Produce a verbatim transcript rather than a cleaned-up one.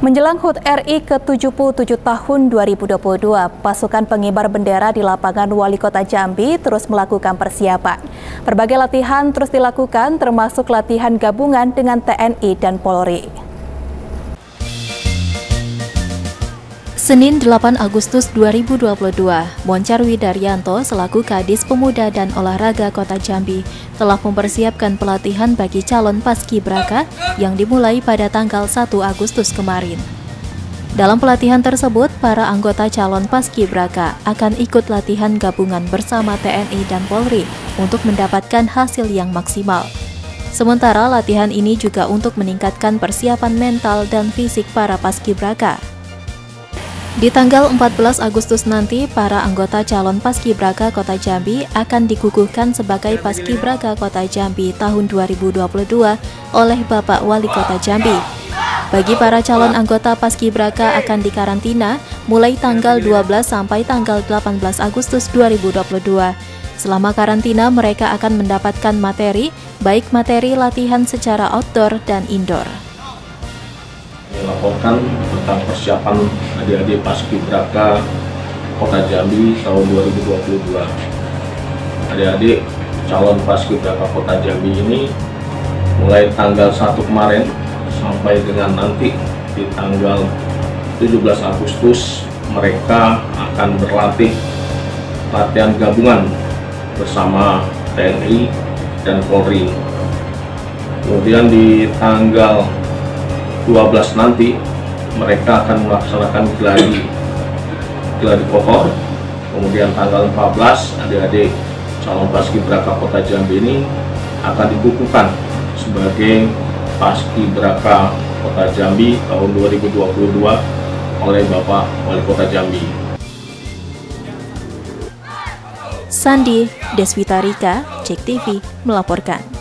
Menjelang H U T R I ke tujuh puluh tujuh tahun dua ribu dua puluh dua, pasukan pengibar bendera di lapangan Wali Kota Jambi terus melakukan persiapan. Berbagai latihan terus dilakukan, termasuk latihan gabungan dengan T N I dan Polri. Senin delapan Agustus dua ribu dua puluh dua, Moncarwi Daryanto selaku Kadis Pemuda dan Olahraga Kota Jambi telah mempersiapkan pelatihan bagi calon Paskibraka yang dimulai pada tanggal satu Agustus kemarin. Dalam pelatihan tersebut, para anggota calon Paskibraka akan ikut latihan gabungan bersama T N I dan Polri untuk mendapatkan hasil yang maksimal. Sementara latihan ini juga untuk meningkatkan persiapan mental dan fisik para Paskibraka. Di tanggal empat belas Agustus nanti, para anggota calon Paskibraka Kota Jambi akan dikukuhkan sebagai Paskibraka Kota Jambi tahun dua ribu dua puluh dua oleh Bapak Wali Kota Jambi. Bagi para calon anggota Paskibraka akan dikarantina mulai tanggal dua belas sampai tanggal delapan belas Agustus dua ribu dua puluh dua. Selama karantina mereka akan mendapatkan materi, baik materi latihan secara outdoor dan indoor. Melaporkan tentang persiapan adik-adik Paskibraka Kota Jambi tahun dua ribu dua puluh dua. Adik-adik calon Paskibraka Kota Jambi ini mulai tanggal satu kemarin sampai dengan nanti di tanggal tujuh belas Agustus mereka akan berlatih latihan gabungan bersama T N I dan Polri. Kemudian di tanggal dua belas nanti mereka akan melaksanakan gladi gladi kokor. Kemudian tanggal empat belas adik-adik calon Paskibraka Kota Jambi ini akan dikukuhkan sebagai Paskibraka Kota Jambi tahun dua ribu dua puluh dua oleh Bapak Wali Kota Jambi. Sandi Deswitarika, JEK T V melaporkan.